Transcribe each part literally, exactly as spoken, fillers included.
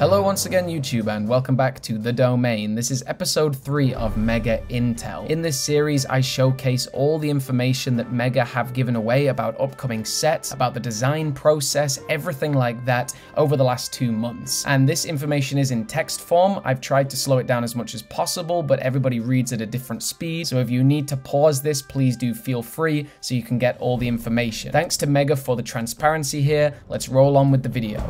Hello once again YouTube and welcome back to The Domain. This is episode three of Mega Intel. In this series I showcase all the information that Mega have given away about upcoming sets, about the design process, everything like that over the last two months. And this information is in text form. I've tried to slow it down as much as possible, but everybody reads at a different speed. So if you need to pause this, please do feel free so you can get all the information. Thanks to Mega for the transparency here. Let's roll on with the video.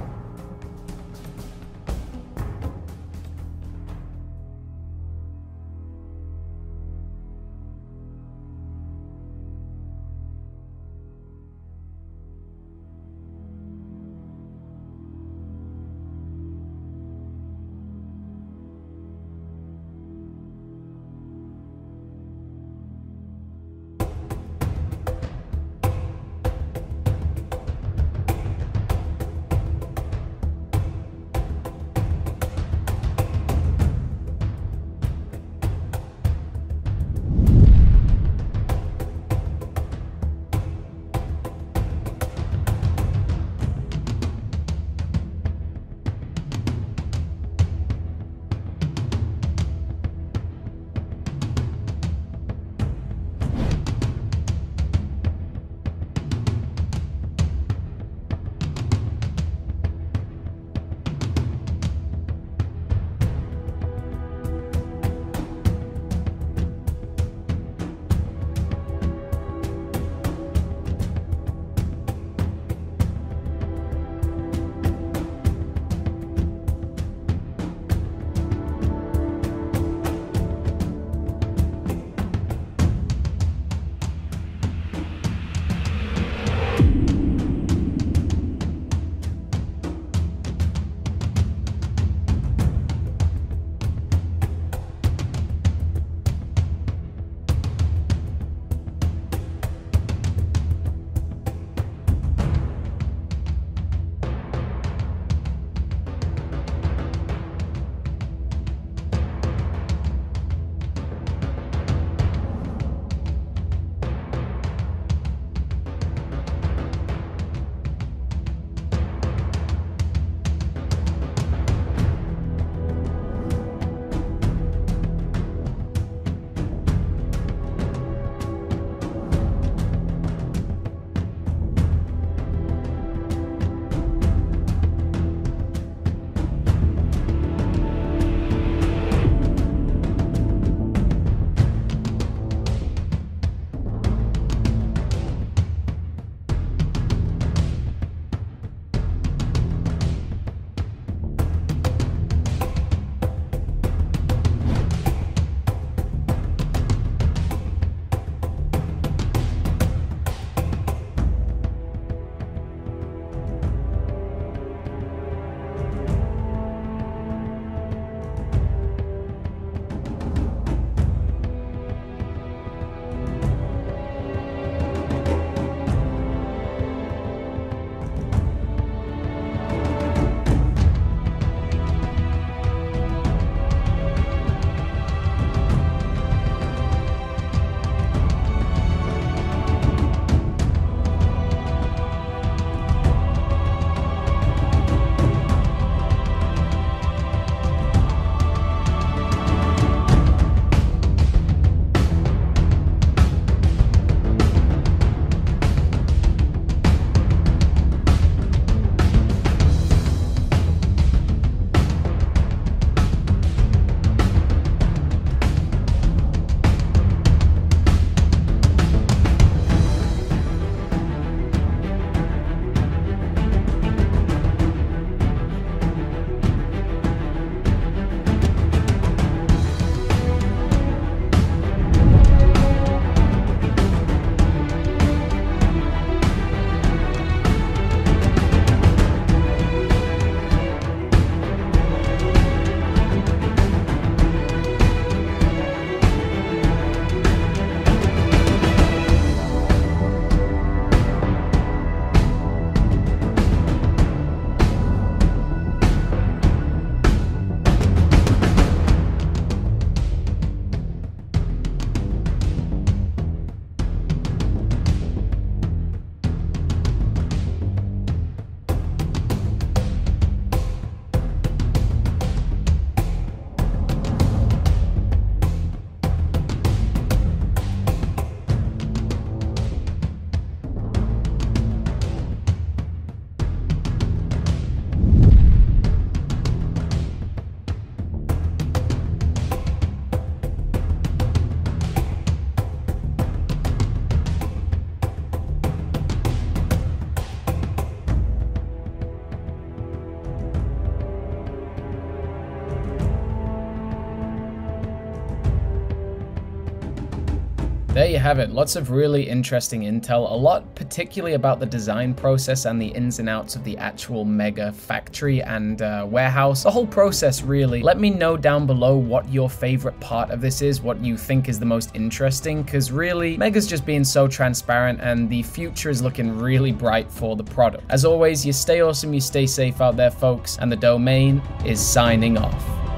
There you have it, lots of really interesting intel, a lot particularly about the design process and the ins and outs of the actual Mega factory and uh, warehouse, the whole process really. Let me know down below what your favorite part of this is, what you think is the most interesting, because really, Mega's just being so transparent and the future is looking really bright for the product. As always, you stay awesome, you stay safe out there folks, and The Domain is signing off.